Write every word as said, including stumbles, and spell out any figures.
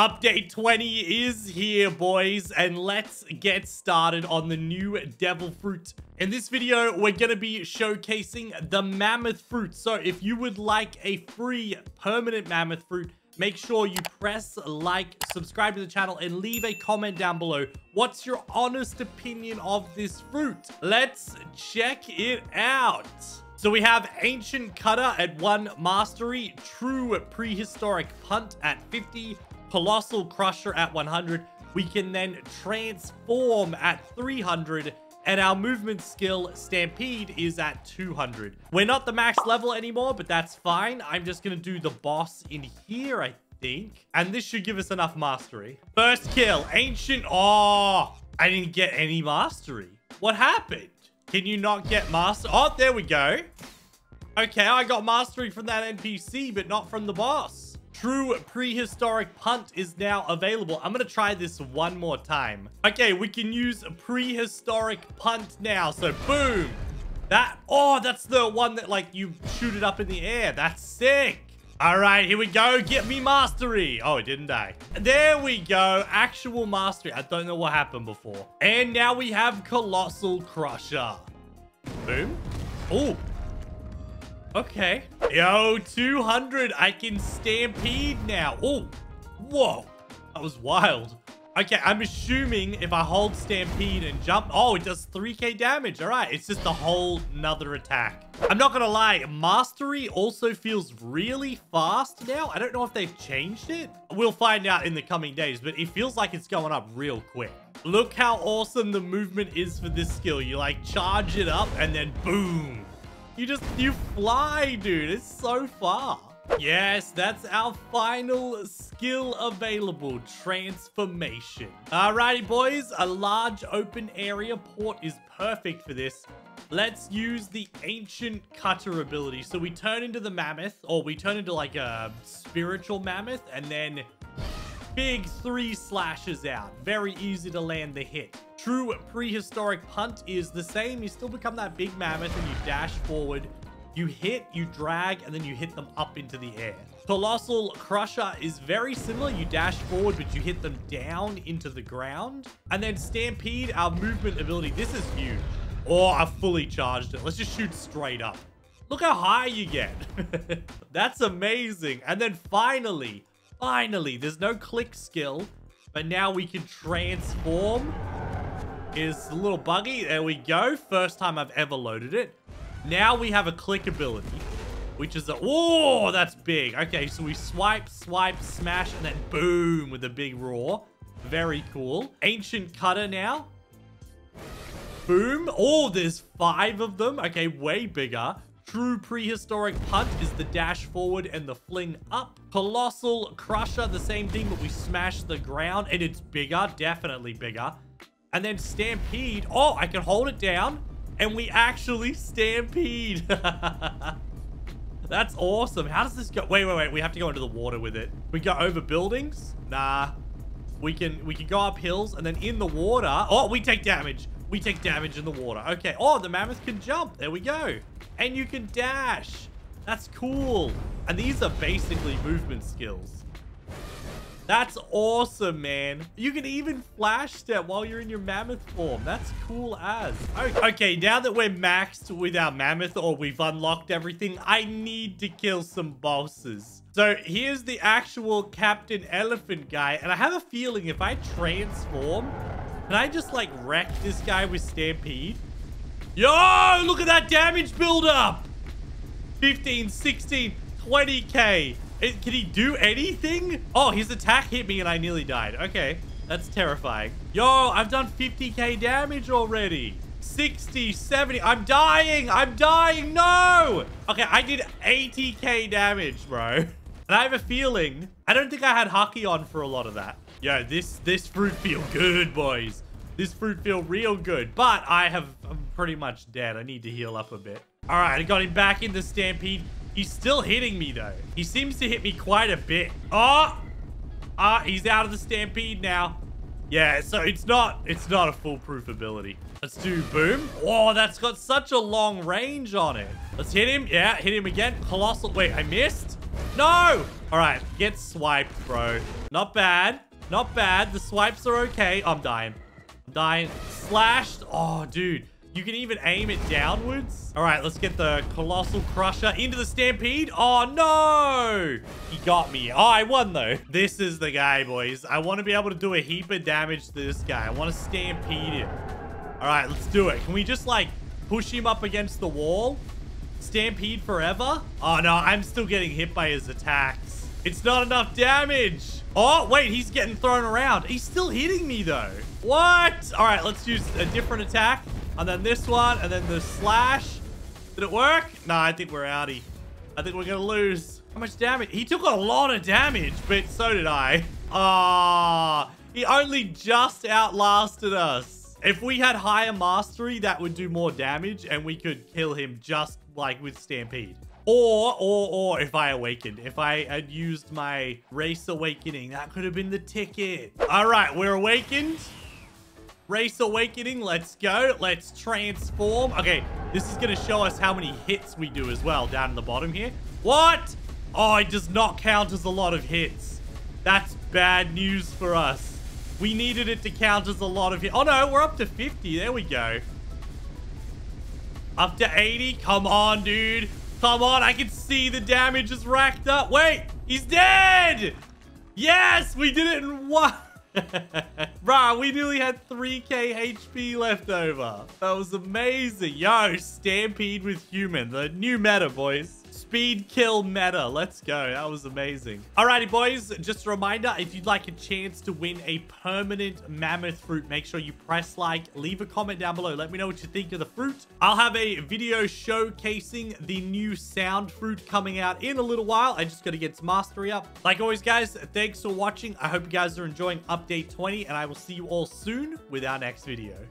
Update twenty is here, boys, and let's get started on the new devil fruit. In this video, we're going to be showcasing the mammoth fruit. So if you would like a free permanent mammoth fruit, make sure you press like, subscribe to the channel, and leave a comment down below. What's your honest opinion of this fruit? Let's check it out. So we have Ancient Cutter at one mastery, True Prehistoric Punt at fifty, Colossal Crusher at one hundred. We can then transform at three hundred, and our movement skill Stampede is at two hundred. We're not the max level anymore, but that's fine. I'm just gonna do the boss in here, I think, and this should give us enough mastery. First kill, Ancient. Oh, I didn't get any mastery. What happened? Can you not get master? Oh, there we go. Okay, I got mastery from that N P C, but not from the boss. True Prehistoric Punt is now available. I'm going to try this one more time. Okay, we can use Prehistoric Punt now. So, boom. That, oh, that's the one that, like, you shoot it up in the air. That's sick. All right, here we go. Get me mastery. Oh, didn't I? There we go. Actual mastery. I don't know what happened before. And now we have Colossal Crusher. Boom. Oh. Okay. Yo, two hundred. I can stampede now. Oh. Whoa. That was wild. Okay, I'm assuming if I hold stampede and jump... Oh, it does three K damage. All right, it's just a whole nother attack. I'm not going to lie. Mastery also feels really fast now. I don't know if they've changed it. We'll find out in the coming days, but it feels like it's going up real quick. Look how awesome the movement is for this skill. You, like, charge it up and then boom. You just... You fly, dude. It's so far. Yes, that's our final skill available, transformation. Alrighty, boys, a large open area port is perfect for this. Let's use the Ancient Cutter ability. So we turn into the mammoth, or we turn into like a spiritual mammoth, and then big three slashes out. Very easy to land the hit. True Prehistoric Punt is the same. You still become that big mammoth and you dash forward. You hit, you drag, and then you hit them up into the air. Colossal Crusher is very similar. You dash forward, but you hit them down into the ground. And then Stampede, our movement ability. This is huge. Oh, I fully charged it. Let's just shoot straight up. Look how high you get. That's amazing. And then finally, finally, there's no click skill, but now we can transform. It's a little buggy. There we go. First time I've ever loaded it. Now we have a click ability, which is a... Oh, that's big. Okay, so we swipe, swipe, smash, and then boom with a big roar. Very cool. Ancient Cutter now. Boom. Oh, there's five of them. Okay, way bigger. True Prehistoric Punt is the dash forward and the fling up. Colossal Crusher, the same thing, but we smash the ground, and it's bigger. Definitely bigger. And then Stampede. Oh, I can hold it down. And we actually stampede. That's awesome. How does this go? Wait, wait, wait. We have to go into the water with it. We go over buildings? Nah. We can we can go up hills and then in the water. Oh, we take damage. We take damage in the water. Okay. Oh, the mammoth can jump. There we go. And you can dash. That's cool. And these are basically movement skills. That's awesome, man. You can even flash step while you're in your mammoth form. That's cool as. Okay, now that we're maxed with our mammoth, or we've unlocked everything, I need to kill some bosses. So here's the actual Captain Elephant guy. And I have a feeling if I transform, can I just like wreck this guy with Stampede? Yo, look at that damage buildup. fifteen, sixteen, twenty K. It, can he do anything? Oh, his attack hit me and I nearly died. Okay, that's terrifying. Yo, I've done fifty K damage already. sixty, seventy. I'm dying. I'm dying. No. Okay, I did eighty K damage, bro. And I have a feeling. I don't think I had Haki on for a lot of that. Yo, this, this fruit feel good, boys. This fruit feel real good. But I have, I'm pretty much dead. I need to heal up a bit. All right, I got him back in the Stampede. He's still hitting me, though. He seems to hit me quite a bit. Oh! Ah, he's out of the Stampede now. Yeah, so it's not it's not a foolproof ability. Let's do boom. Oh, that's got such a long range on it. Let's hit him. Yeah, hit him again. Colossal. Wait, I missed? No! All right, get swiped, bro. Not bad. Not bad. The swipes are okay. I'm dying. I'm dying. Slashed. Oh, dude. You can even aim it downwards. All right, let's get the Colossal Crusher into the Stampede. Oh, no. He got me. Oh, I won, though. This is the guy, boys. I want to be able to do a heap of damage to this guy. I want to Stampede him. All right, let's do it. Can we just, like, push him up against the wall? Stampede forever? Oh, no. I'm still getting hit by his attacks. It's not enough damage. Oh, wait. He's getting thrown around. He's still hitting me, though. What? All right, let's use a different attack. And then this one, and then the slash. Did it work? Nah, I think we're outie. I think we're gonna lose. How much damage? He took a lot of damage, but so did I. Ah, he only just outlasted us. If we had higher mastery, that would do more damage, and we could kill him just like with Stampede. Or, or, or if I awakened. If I had used my race awakening, that could have been the ticket. All right, we're awakened. Race awakening, let's go. Let's transform. Okay, this is gonna show us how many hits we do as well down in the bottom here. What? Oh, it does not count as a lot of hits. That's bad news for us. We needed it to count as a lot of hits. Oh no, we're up to fifty. There we go. Up to eighty. Come on, dude. Come on. I can see the damage is racked up. Wait, he's dead. Yes, we did it in one. Bruh, we nearly had three K H P left over. That was amazing. Yo, Stampede with human. The new meta, boys. Speed kill meta. Let's go. That was amazing. Alrighty, boys. Just a reminder, if you'd like a chance to win a permanent Mammoth Fruit, make sure you press like, leave a comment down below. Let me know what you think of the fruit. I'll have a video showcasing the new Sound Fruit coming out in a little while. I just got to get its mastery up. Like always, guys, thanks for watching. I hope you guys are enjoying update twenty, and I will see you all soon with our next video.